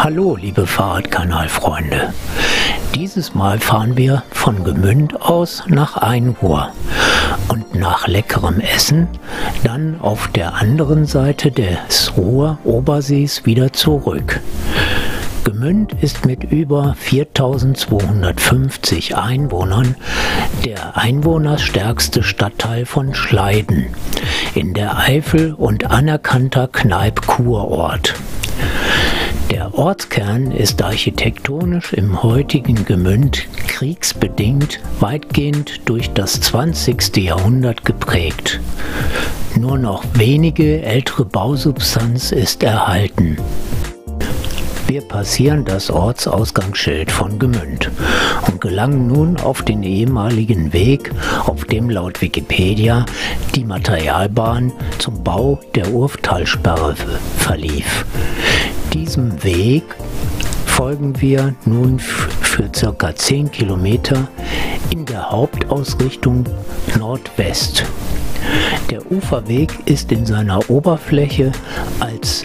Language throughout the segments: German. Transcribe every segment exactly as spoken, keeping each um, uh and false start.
Hallo liebe Fahrradkanalfreunde, dieses Mal fahren wir von Gemünd aus nach Einruhr und nach leckerem Essen dann auf der anderen Seite des Ruhr-Obersees wieder zurück. Gemünd ist mit über viertausendzweihundertfünfzig Einwohnern der einwohnerstärkste Stadtteil von Schleiden, in der Eifel und anerkannter Kneip-Kurort. Der Ortskern ist architektonisch im heutigen Gemünd kriegsbedingt weitgehend durch das zwanzigste Jahrhundert geprägt. Nur noch wenige ältere Bausubstanz ist erhalten. Wir passieren das Ortsausgangsschild von Gemünd und gelangen nun auf den ehemaligen Weg, auf dem laut Wikipedia die Materialbahn zum Bau der Urftalsperre verlief. Diesem Weg folgen wir nun für ca. zehn Kilometer in der Hauptausrichtung Nordwest. Der Uferweg ist in seiner Oberfläche als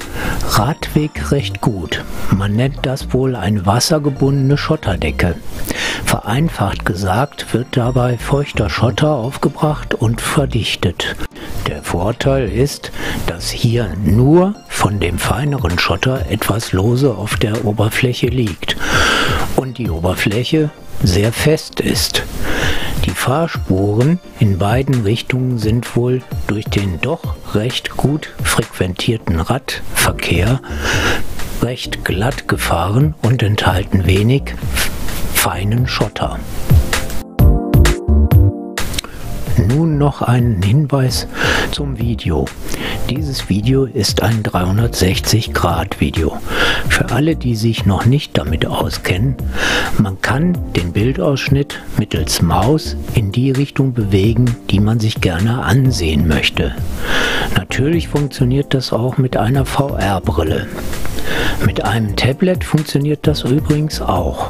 Radweg recht gut. Man nennt das wohl eine wassergebundene Schotterdecke. Vereinfacht gesagt wird dabei feuchter Schotter aufgebracht und verdichtet. Der Vorteil ist, dass hier nur von dem feineren Schotter etwas lose auf der Oberfläche liegt und die Oberfläche sehr fest ist. Die Fahrspuren in beiden Richtungen sind wohl durch den doch recht gut frequentierten Radverkehr recht glatt gefahren und enthalten wenig feinen Schotter. Nun noch einen Hinweis zum Video. Dieses Video ist ein dreihundertsechzig Grad Video. Für alle, die sich noch nicht damit auskennen, man kann den Bildausschnitt mittels Maus in die Richtung bewegen, die man sich gerne ansehen möchte. Natürlich funktioniert das auch mit einer V R-Brille. Mit einem Tablet funktioniert das übrigens auch.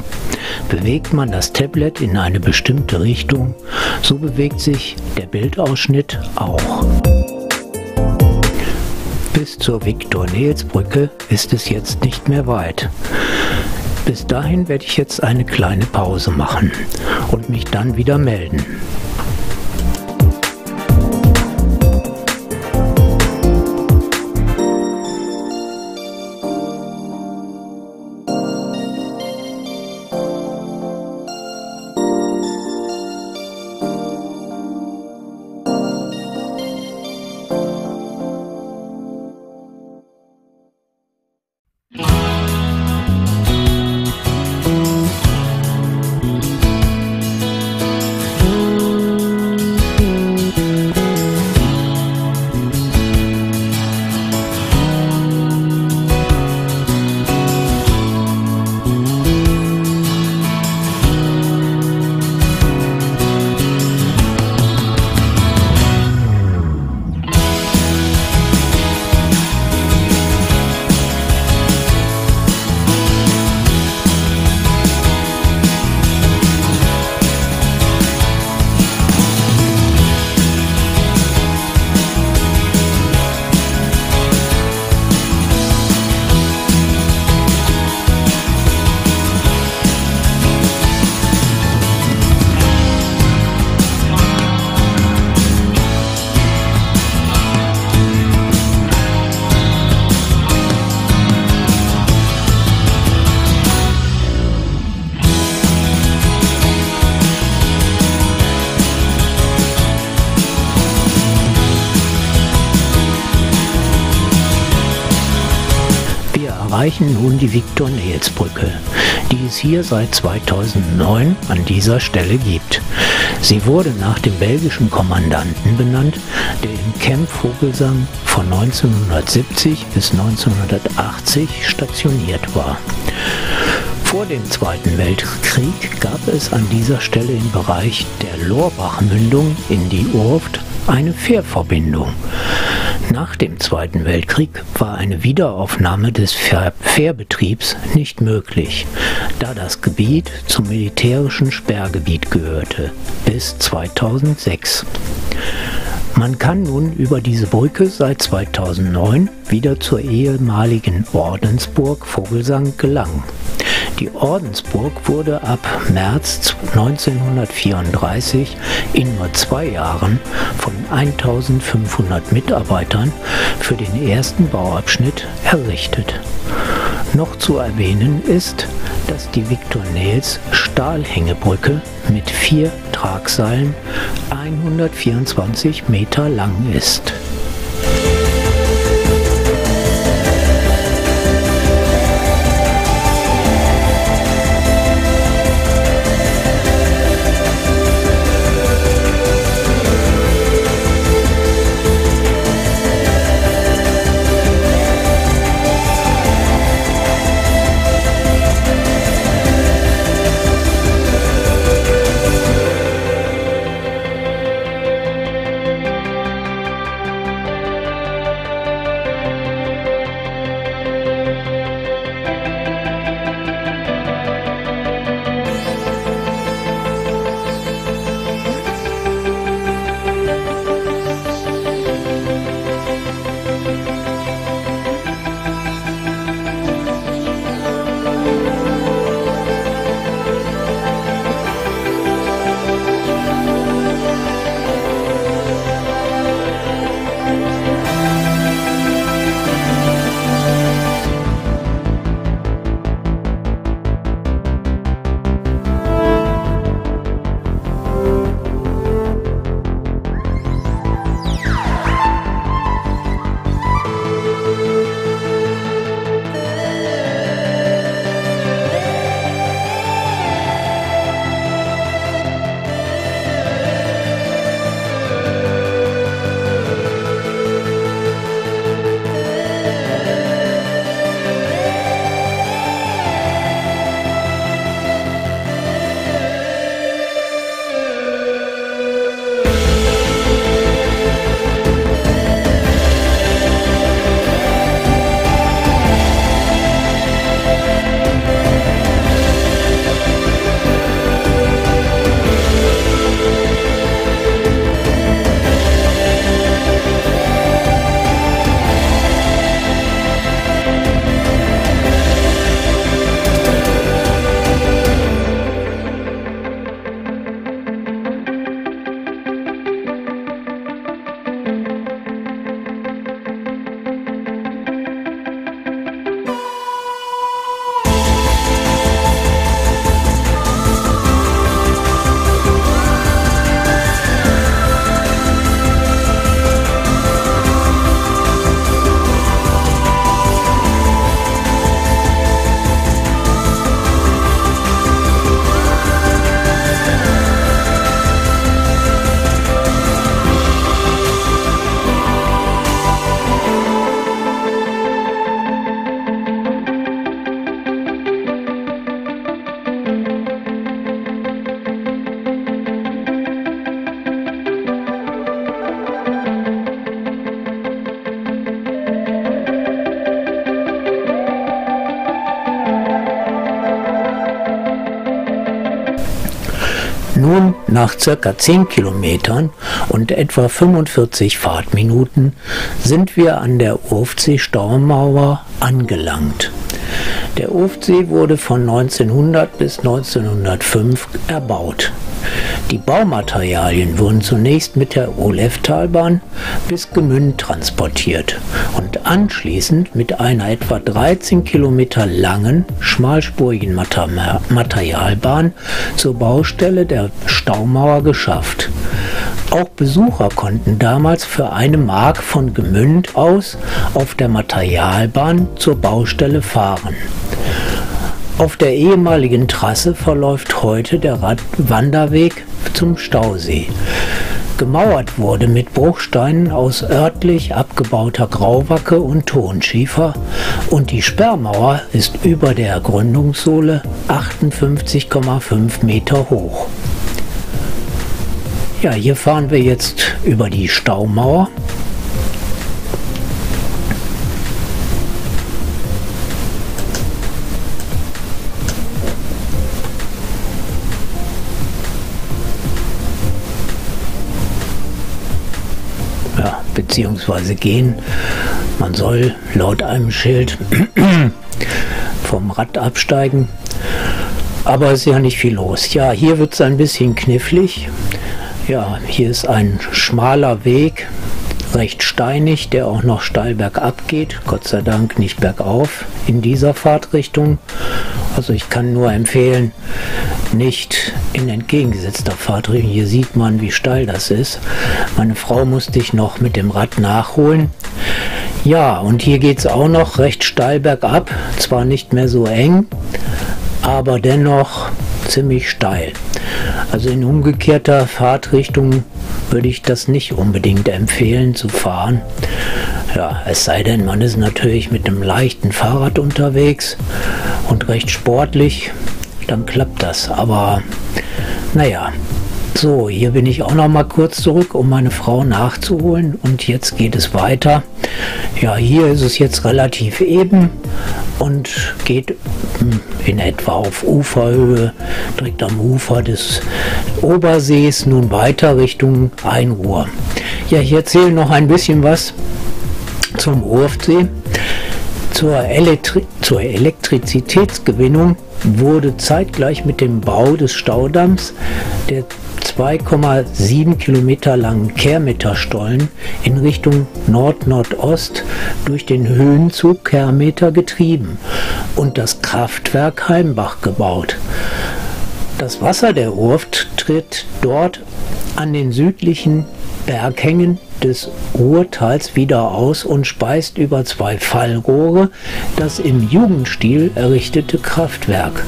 Bewegt man das Tablet in eine bestimmte Richtung, so bewegt sich der Bildausschnitt auch. Bis zur Viktor-Neels-Brücke ist es jetzt nicht mehr weit. Bis dahin werde ich jetzt eine kleine Pause machen und mich dann wieder melden. Wir erreichen nun die Viktor-Neels-Brücke, die es hier seit zweitausendneun an dieser Stelle gibt. Sie wurde nach dem belgischen Kommandanten benannt, der im Camp Vogelsang von neunzehnhundertsiebzig bis neunzehnhundertachtzig stationiert war. Vor dem Zweiten Weltkrieg gab es an dieser Stelle im Bereich der Lorbachmündung in die Urft eine Fährverbindung. Nach dem Zweiten Weltkrieg war eine Wiederaufnahme des Fährbetriebs nicht möglich, da das Gebiet zum militärischen Sperrgebiet gehörte, bis zweitausendsechs. Man kann nun über diese Brücke seit zweitausendneun wieder zur ehemaligen Ordensburg Vogelsang gelangen. Die Ordensburg wurde ab März neunzehnhundertvierunddreißig in nur zwei Jahren von eintausendfünfhundert Mitarbeitern für den ersten Bauabschnitt errichtet. Noch zu erwähnen ist, dass die Viktor-Neels-Stahlhängebrücke mit vier Tragseilen hundertvierundzwanzig Meter lang ist. Nun, nach circa zehn Kilometern und etwa fünfundvierzig Fahrtminuten sind wir an der Urftsee-Staumauer angelangt. Der Urftsee wurde von neunzehnhundert bis neunzehnhundertfünf erbaut. Die Baumaterialien wurden zunächst mit der Oleftalbahn bis Gemünd transportiert und anschließend mit einer etwa dreizehn Kilometer langen, schmalspurigen Materialbahn zur Baustelle der Staumauer geschafft. Auch Besucher konnten damals für eine Mark von Gemünd aus auf der Materialbahn zur Baustelle fahren. Auf der ehemaligen Trasse verläuft heute der Wanderweg zum Stausee. Gemauert wurde mit Bruchsteinen aus örtlich abgebauter Grauwacke und Tonschiefer und die Sperrmauer ist über der Gründungssohle achtundfünfzig Komma fünf Meter hoch. Ja, hier fahren wir jetzt über die Staumauer. bzw. gehen. Man soll laut einem Schild vom Rad absteigen, aber es ist ja nicht viel los. Ja, hier wird es ein bisschen knifflig. Ja, hier ist ein schmaler Weg, recht steinig, der auch noch steil bergab geht. Gott sei Dank nicht bergauf in dieser Fahrtrichtung. Also ich kann nur empfehlen, nicht in entgegengesetzter Fahrtrichtung. Hier sieht man, wie steil das ist. Meine Frau musste ich noch mit dem Rad nachholen. Ja, und hier geht es auch noch recht steil bergab. Zwar nicht mehr so eng, aber dennoch ziemlich steil. Also in umgekehrter Fahrtrichtung würde ich das nicht unbedingt empfehlen zu fahren. Ja, es sei denn, man ist natürlich mit einem leichten Fahrrad unterwegs und recht sportlich, dann klappt das. Aber naja, so, hier bin ich auch noch mal kurz zurück, um meine Frau nachzuholen, und jetzt geht es weiter. Ja, hier ist es jetzt relativ eben und geht in etwa auf Uferhöhe, direkt am Ufer des Obersees, nun weiter Richtung Einruhr. Ja, ich erzähle noch ein bisschen was zum Urftsee. Zur, Elektri- zur Elektrizitätsgewinnung wurde zeitgleich mit dem Bau des Staudamms der zwei Komma sieben Kilometer langen Kermeterstollen in Richtung Nord-Nordost durch den Höhenzug Kermeter getrieben und das Kraftwerk Heimbach gebaut. Das Wasser der Urft tritt dort an den südlichen Berghängen des Ruhrtals wieder aus und speist über zwei Fallrohre das im Jugendstil errichtete Kraftwerk,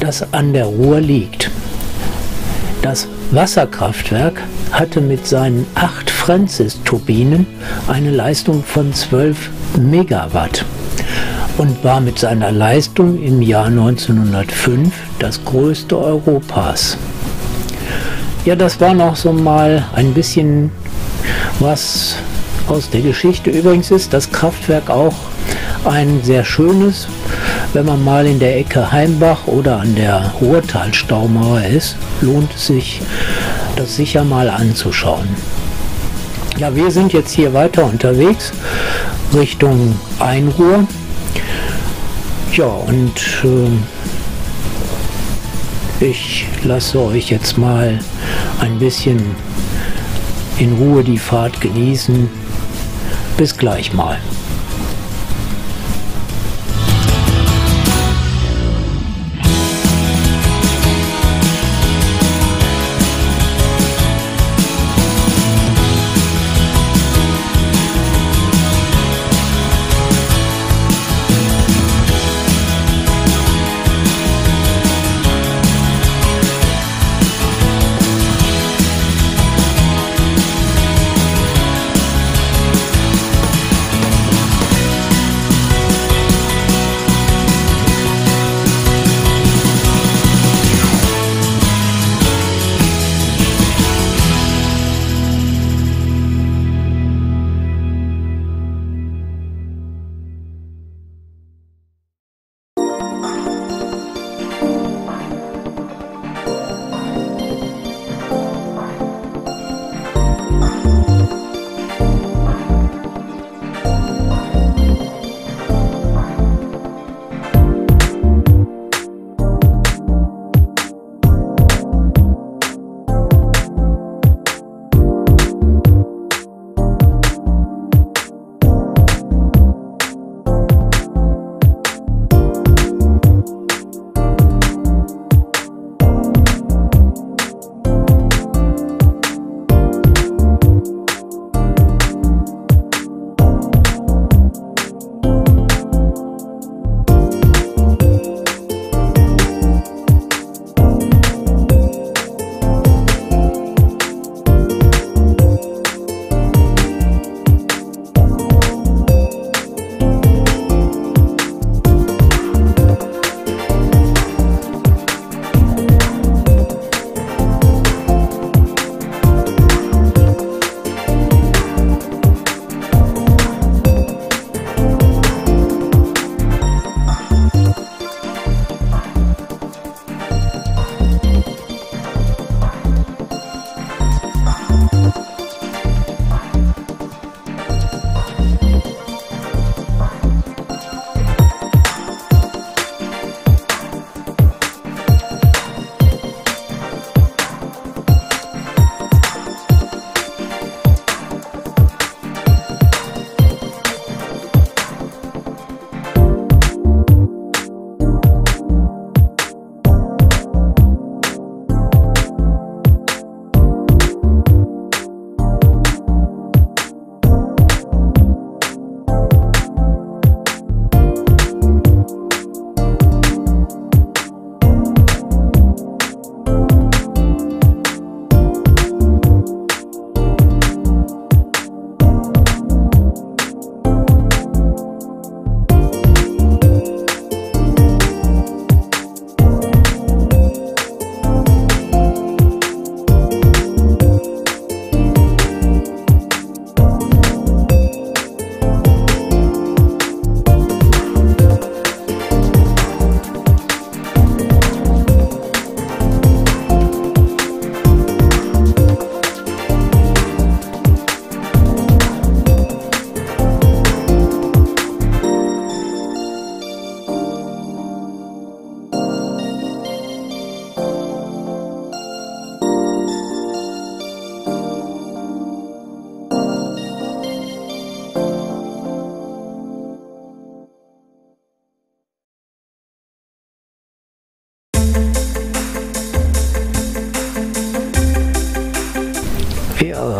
das an der Rur liegt. Das Wasserkraftwerk hatte mit seinen acht Francis-Turbinen eine Leistung von zwölf Megawatt und war mit seiner Leistung im Jahr neunzehnhundertfünf das größte Europas. Ja, das war noch so mal ein bisschen was aus der Geschichte. Übrigens ist das Kraftwerk auch ein sehr schönes, wenn man mal in der Ecke Heimbach oder an der Ruhrtalstaumauer ist, lohnt es sich, das sicher mal anzuschauen. Ja, wir sind jetzt hier weiter unterwegs Richtung Einruhr. Ja, und äh, ich lasse euch jetzt mal ein bisschen in Ruhe die Fahrt genießen. Bis gleich mal.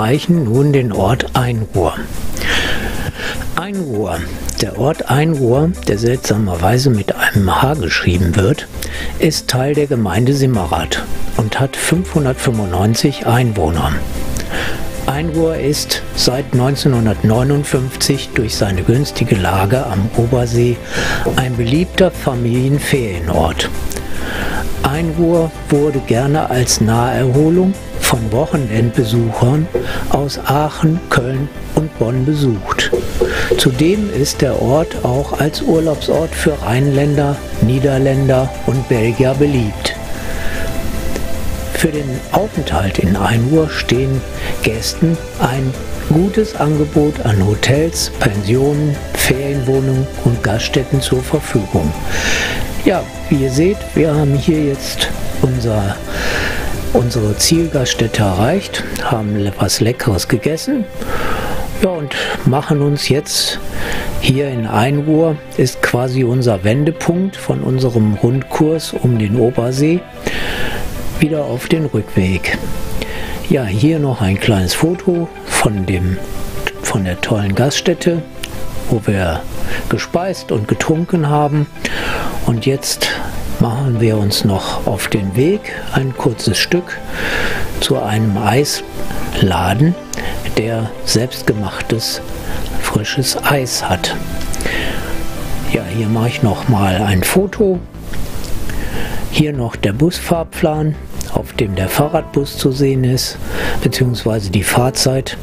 erreichen nun den Ort Einruhr. Einruhr. Der Ort Einruhr, der seltsamerweise mit einem H geschrieben wird, ist Teil der Gemeinde Simmerath und hat fünfhundertfünfundneunzig Einwohner. Einruhr ist seit neunzehnhundertneunundfünfzig durch seine günstige Lage am Obersee ein beliebter Familienferienort. Einruhr wurde gerne als Naherholung von Wochenendbesuchern aus Aachen, Köln und Bonn besucht. Zudem ist der Ort auch als Urlaubsort für Rheinländer, Niederländer und Belgier beliebt. Für den Aufenthalt in Einruhr stehen Gästen ein gutes Angebot an Hotels, Pensionen, Ferienwohnungen und Gaststätten zur Verfügung. Ja, wie ihr seht, wir haben hier jetzt unser, unsere Zielgaststätte erreicht, haben was Leckeres gegessen. Ja, und machen uns jetzt hier in Einruhr, ist quasi unser Wendepunkt von unserem Rundkurs um den Obersee, wieder auf den Rückweg. Ja, hier noch ein kleines Foto von, dem, von der tollen Gaststätte, wo wir gespeist und getrunken haben. Und jetzt machen wir uns noch auf den Weg, ein kurzes Stück, zu einem Eisladen, der selbstgemachtes frisches Eis hat. Ja, hier mache ich noch mal ein Foto. Hier noch der Busfahrplan, auf dem der Fahrradbus zu sehen ist, beziehungsweise die Fahrzeit.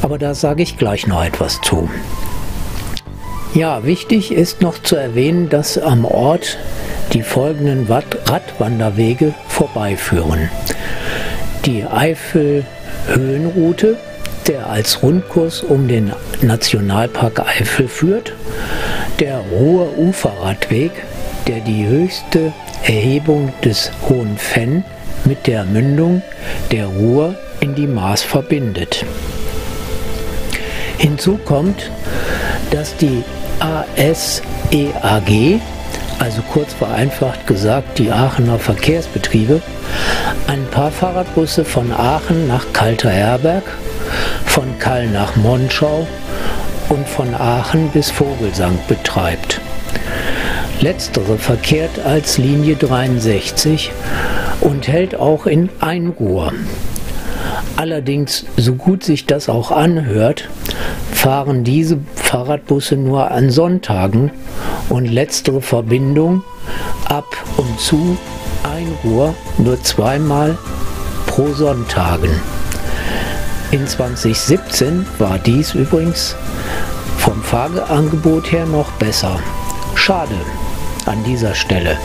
Aber da sage ich gleich noch etwas zu. Ja, wichtig ist noch zu erwähnen, dass am Ort die folgenden Radwanderwege vorbeiführen. Die Eifel-Höhenroute, der als Rundkurs um den Nationalpark Eifel führt. Der Ruhr-Uferradweg, der die höchste Erhebung des Hohen Venn mit der Mündung der Rur in die Maas verbindet. Hinzu kommt, dass die A S E A G, also kurz vereinfacht gesagt die Aachener Verkehrsbetriebe, ein paar Fahrradbusse von Aachen nach Kermeterstollen, von Kall nach Monschau und von Aachen bis Vogelsang betreibt. Letztere verkehrt als Linie dreiundsechzig und hält auch in Einruhr. Allerdings, so gut sich das auch anhört, fahren diese Fahrradbusse nur an Sonntagen und letztere Verbindung ab und zu Einruhr nur zweimal pro Sonntagen. In zweitausendsiebzehn war dies übrigens vom Fahrangebot her noch besser. Schade an dieser Stelle.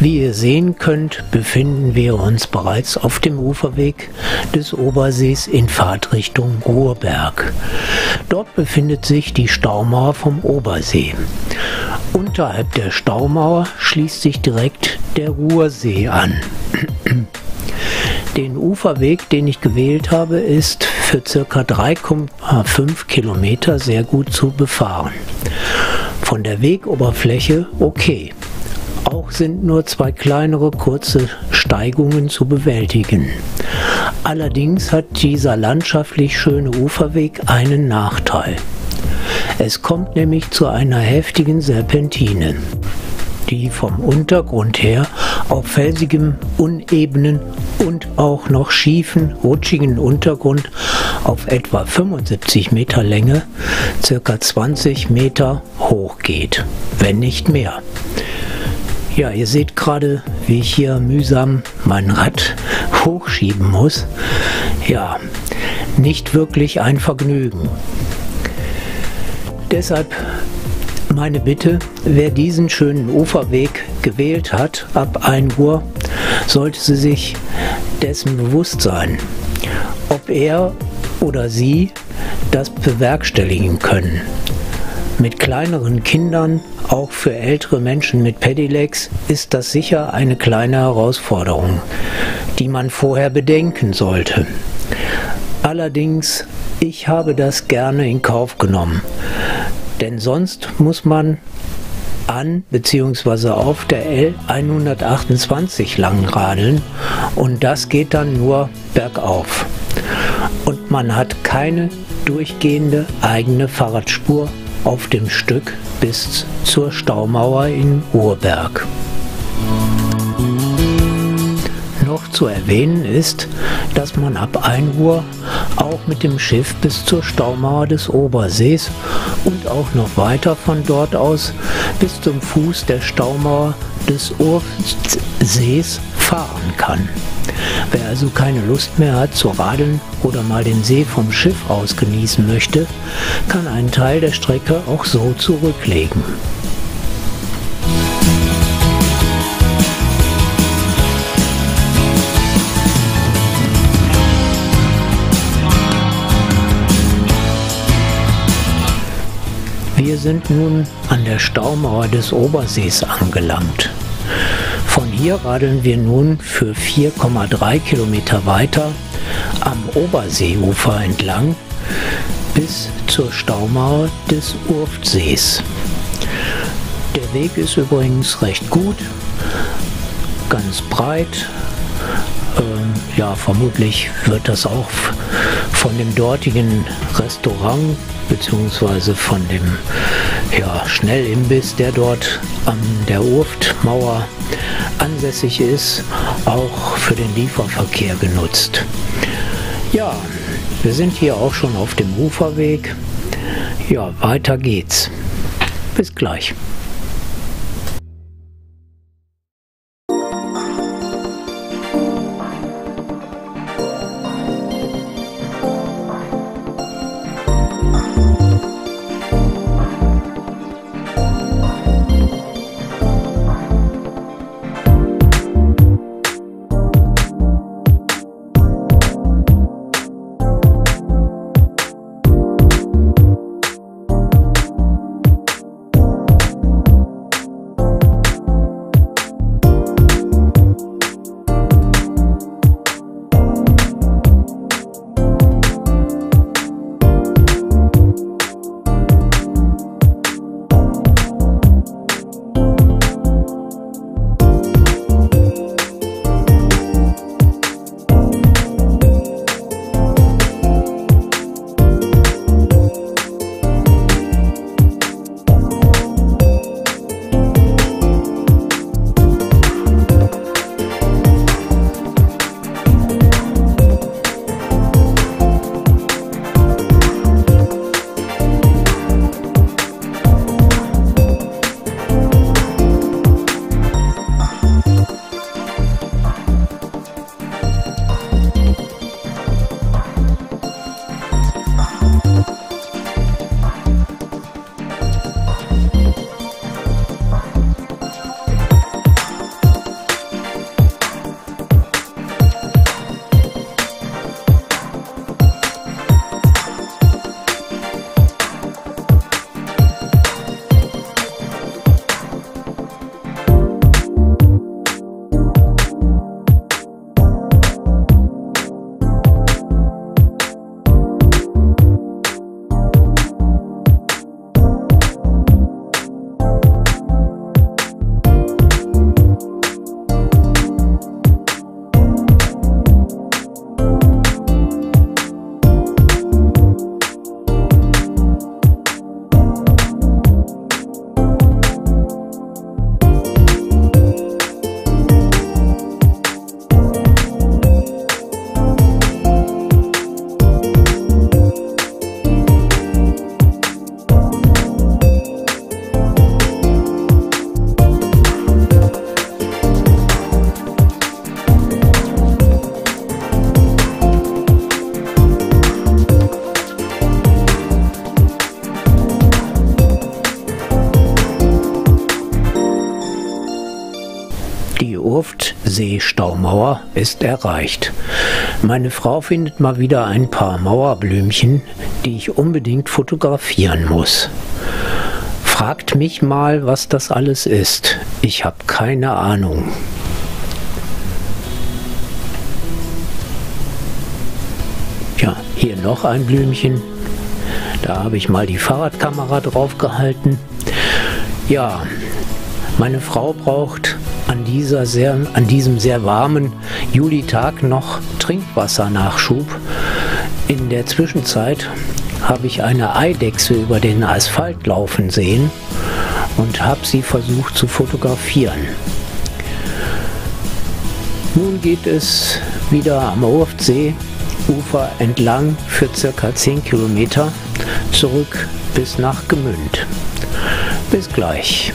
Wie ihr sehen könnt, befinden wir uns bereits auf dem Uferweg des Obersees in Fahrtrichtung Rurberg. Dort befindet sich die Staumauer vom Obersee. Unterhalb der Staumauer schließt sich direkt der Rursee an. Den Uferweg, den ich gewählt habe, ist für ca. drei Komma fünf Kilometer sehr gut zu befahren. Von der Wegoberfläche okay. Auch sind nur zwei kleinere kurze Steigungen zu bewältigen. Allerdings hat dieser landschaftlich schöne Uferweg einen Nachteil. Es kommt nämlich zu einer heftigen Serpentine, die vom Untergrund her auf felsigem, unebenen und auch noch schiefen, rutschigen Untergrund auf etwa fünfundsiebzig Meter Länge circa zwanzig Meter hoch geht, wenn nicht mehr. Ja, ihr seht gerade, wie ich hier mühsam mein Rad hochschieben muss. Ja, nicht wirklich ein Vergnügen. Deshalb meine Bitte, wer diesen schönen Uferweg gewählt hat, ab ein Uhr, sollte sie sich dessen bewusst sein, ob er oder sie das bewerkstelligen können. Mit kleineren Kindern, auch für ältere Menschen mit Pedelecs, ist das sicher eine kleine Herausforderung, die man vorher bedenken sollte. Allerdings, ich habe das gerne in Kauf genommen. Denn sonst muss man an bzw. auf der L hundertachtundzwanzig lang radeln und das geht dann nur bergauf. Und man hat keine durchgehende eigene Fahrradspur auf dem Stück bis zur Staumauer in Rurberg. Noch zu erwähnen ist, dass man ab ein Uhr auch mit dem Schiff bis zur Staumauer des Obersees und auch noch weiter von dort aus bis zum Fuß der Staumauer des Urftalsperres fahren kann. Wer also keine Lust mehr hat zu radeln oder mal den See vom Schiff aus genießen möchte, kann einen Teil der Strecke auch so zurücklegen. Wir sind nun an der Staumauer des Obersees angelangt. Von hier radeln wir nun für vier Komma drei Kilometer weiter am Oberseeufer entlang bis zur Staumauer des Urftsees. Der Weg ist übrigens recht gut, ganz breit. Ähm, ja, vermutlich wird das auch von dem dortigen Restaurant beziehungsweise von dem ja, Schnellimbiss, der dort an der Urftmauer ansässig ist, auch für den Lieferverkehr genutzt. Ja, wir sind hier auch schon auf dem Uferweg. Ja, weiter geht's. Bis gleich. Die Urftsee-Staumauer ist erreicht. Meine Frau findet mal wieder ein paar Mauerblümchen, die ich unbedingt fotografieren muss. Fragt mich mal, was das alles ist. Ich habe keine Ahnung. Ja, hier noch ein Blümchen. Da habe ich mal die Fahrradkamera drauf gehalten. Ja, meine Frau braucht an, dieser sehr, an diesem sehr warmen Julitag noch Trinkwassernachschub. In der Zwischenzeit habe ich eine Eidechse über den Asphalt laufen sehen und habe sie versucht zu fotografieren. Nun geht es wieder am Urftsee-Ufer entlang für ca. zehn Kilometer zurück bis nach Gemünd. Bis gleich.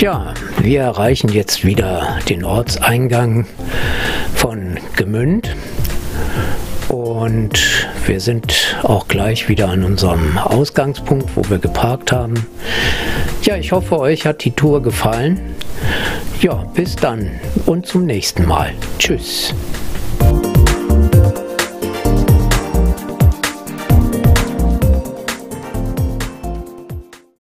Ja, wir erreichen jetzt wieder den Ortseingang von Gemünd und wir sind auch gleich wieder an unserem Ausgangspunkt, wo wir geparkt haben. Ja, ich hoffe, euch hat die Tour gefallen. Ja, bis dann und zum nächsten Mal. Tschüss.